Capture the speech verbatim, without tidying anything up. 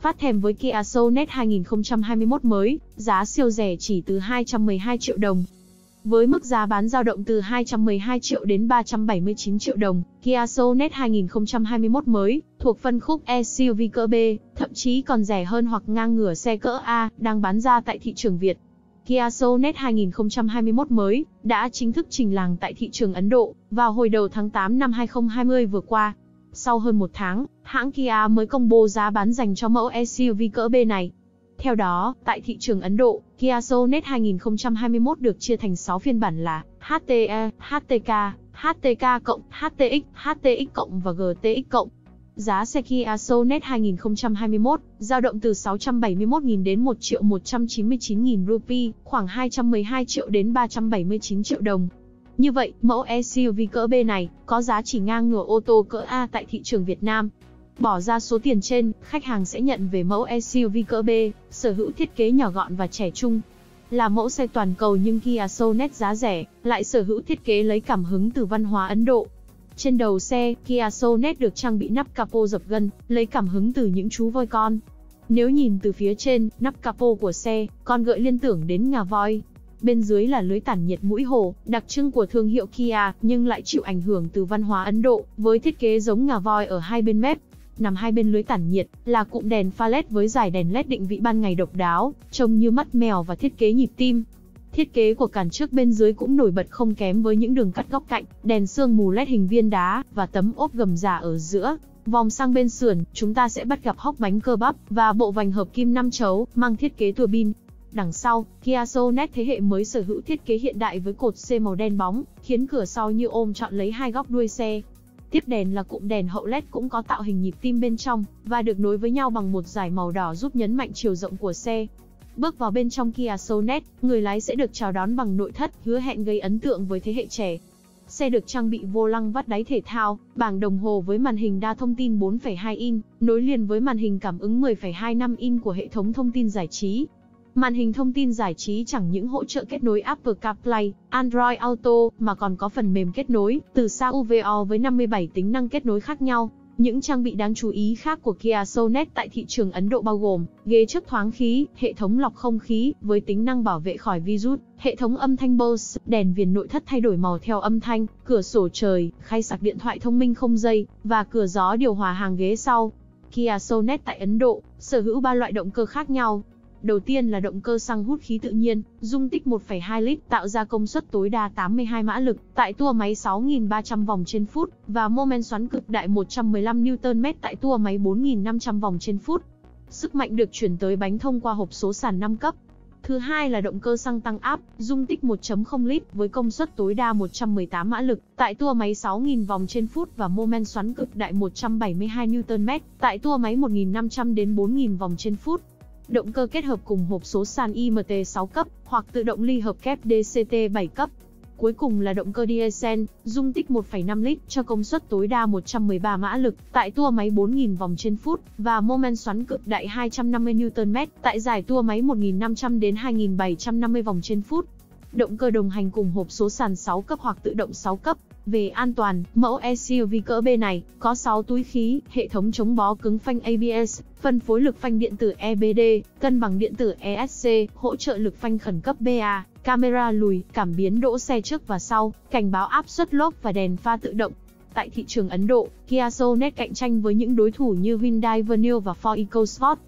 Phát thèm với Kia Sonet hai không hai mốt mới, giá siêu rẻ chỉ từ hai trăm mười hai triệu đồng. Với mức giá bán dao động từ hai trăm mười hai triệu đến ba trăm bảy mươi chín triệu đồng, Kia Sonet hai không hai mốt mới, thuộc phân khúc ét u vê cỡ B, thậm chí còn rẻ hơn hoặc ngang ngửa xe cỡ A, đang bán ra tại thị trường Việt. Kia Sonet hai không hai mốt mới, đã chính thức trình làng tại thị trường Ấn Độ, vào hồi đầu tháng tám năm hai không hai không vừa qua. Sau hơn một tháng, hãng Kia mới công bố giá bán dành cho mẫu ét u vê cỡ B này. Theo đó, tại thị trường Ấn Độ, Kia Sonet hai không hai mốt được chia thành sáu phiên bản là hát tê e, hát tê ca, hát tê ca cộng, hát tê ích, hát tê ích cộng và giê tê ích cộng. Giá xe Kia Sonet hai không hai mốt dao động từ sáu trăm bảy mươi mốt nghìn đến một triệu một trăm chín mươi chín nghìn rupee, khoảng hai trăm mười hai triệu đến ba trăm bảy mươi chín triệu đồng. Như vậy, mẫu ét u vê cỡ B này có giá chỉ ngang ngửa ô tô cỡ A tại thị trường Việt Nam. Bỏ ra số tiền trên, khách hàng sẽ nhận về mẫu ét u vê cỡ B, sở hữu thiết kế nhỏ gọn và trẻ trung. Là mẫu xe toàn cầu nhưng Kia Sonet giá rẻ, lại sở hữu thiết kế lấy cảm hứng từ văn hóa Ấn Độ. Trên đầu xe, Kia Sonet được trang bị nắp capo dập gân, lấy cảm hứng từ những chú voi con. Nếu nhìn từ phía trên, nắp capo của xe còn gợi liên tưởng đến ngà voi. Bên dưới là lưới tản nhiệt mũi hổ, đặc trưng của thương hiệu Kia, nhưng lại chịu ảnh hưởng từ văn hóa Ấn Độ, với thiết kế giống ngà voi ở hai bên mép. Nằm hai bên lưới tản nhiệt là cụm đèn pha lét với dải đèn lét định vị ban ngày độc đáo, trông như mắt mèo và thiết kế nhịp tim. Thiết kế của cản trước bên dưới cũng nổi bật không kém với những đường cắt góc cạnh, đèn sương mù lét hình viên đá và tấm ốp gầm giả ở giữa. Vòng sang bên sườn, chúng ta sẽ bắt gặp hốc bánh cơ bắp và bộ vành hợp kim năm chấu mang thiết kế tua bin. Đằng sau, Kia Sonet thế hệ mới sở hữu thiết kế hiện đại với cột C màu đen bóng, khiến cửa sau như ôm trọn lấy hai góc đuôi xe. Tiếp đèn là cụm đèn hậu lét cũng có tạo hình nhịp tim bên trong, và được nối với nhau bằng một dải màu đỏ giúp nhấn mạnh chiều rộng của xe. Bước vào bên trong Kia Sonet, người lái sẽ được chào đón bằng nội thất, hứa hẹn gây ấn tượng với thế hệ trẻ. Xe được trang bị vô lăng vắt đáy thể thao, bảng đồng hồ với màn hình đa thông tin bốn phẩy hai inch, nối liền với màn hình cảm ứng mười phẩy hai lăm inch của hệ thống thông tin giải trí. Màn hình thông tin giải trí chẳng những hỗ trợ kết nối Apple CarPlay, Android Auto, mà còn có phần mềm kết nối từ xa u vê o với năm mươi bảy tính năng kết nối khác nhau. Những trang bị đáng chú ý khác của Kia Sonet tại thị trường Ấn Độ bao gồm ghế trước thoáng khí, hệ thống lọc không khí với tính năng bảo vệ khỏi virus, hệ thống âm thanh Bose, đèn viền nội thất thay đổi màu theo âm thanh, cửa sổ trời, khay sạc điện thoại thông minh không dây, và cửa gió điều hòa hàng ghế sau. Kia Sonet tại Ấn Độ sở hữu ba loại động cơ khác nhau. Đầu tiên là động cơ xăng hút khí tự nhiên, dung tích một phẩy hai lít, tạo ra công suất tối đa tám mươi hai mã lực, tại tua máy sáu nghìn ba trăm vòng trên phút, và mô men xoắn cực đại một trăm mười lăm niu-tơn mét tại tua máy bốn nghìn năm trăm vòng trên phút. Sức mạnh được chuyển tới bánh thông qua hộp số sàn năm cấp. Thứ hai là động cơ xăng tăng áp, dung tích một phẩy không lít, với công suất tối đa một trăm mười tám mã lực, tại tua máy sáu nghìn vòng trên phút và mô men xoắn cực đại một trăm bảy mươi hai niu-tơn mét, tại tua máy một nghìn năm trăm đến bốn nghìn vòng trên phút. Động cơ kết hợp cùng hộp số sàn i em tê sáu cấp, hoặc tự động ly hợp kép đê xê tê bảy cấp. Cuối cùng là động cơ diesel, dung tích một phẩy năm lít, cho công suất tối đa một trăm mười ba mã lực, tại tua máy bốn nghìn vòng trên phút, và mô men xoắn cực đại hai trăm năm mươi niu-tơn mét, tại giải tua máy một nghìn năm trăm đến hai nghìn bảy trăm năm mươi vòng trên phút. Động cơ đồng hành cùng hộp số sàn sáu cấp hoặc tự động sáu cấp. Về an toàn, mẫu ét u vê cỡ B này có sáu túi khí, hệ thống chống bó cứng phanh a bê ét, phân phối lực phanh điện tử e bê đê, cân bằng điện tử e ét xê, hỗ trợ lực phanh khẩn cấp bê a, camera lùi, cảm biến đỗ xe trước và sau, cảnh báo áp suất lốp và đèn pha tự động. Tại thị trường Ấn Độ, Kia Sonet cạnh tranh với những đối thủ như Hyundai Venue và Ford EcoSport.